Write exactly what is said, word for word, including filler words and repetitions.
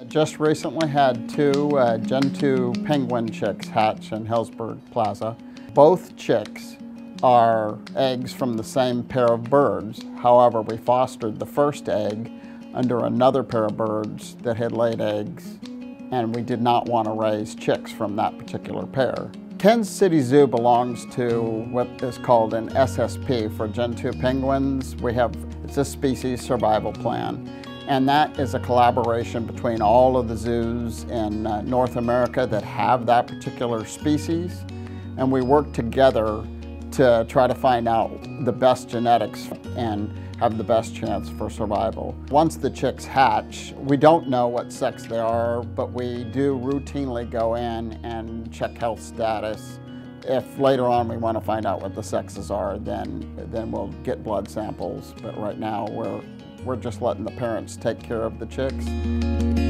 I just recently had two uh, Gentoo penguin chicks hatch in Helzberg Plaza. Both chicks are eggs from the same pair of birds. However, we fostered the first egg under another pair of birds that had laid eggs, and we did not want to raise chicks from that particular pair. Kansas City Zoo belongs to what is called an S S P for Gentoo penguins. We have, it's a species survival plan, and that is a collaboration between all of the zoos in uh, North America that have that particular species, and we work together to try to find out the best genetics and have the best chance for survival. Once the chicks hatch, we don't know what sex they are, but we do routinely go in and check health status. If later on we want to find out what the sexes are, then, then we'll get blood samples. But right now, we're, we're just letting the parents take care of the chicks.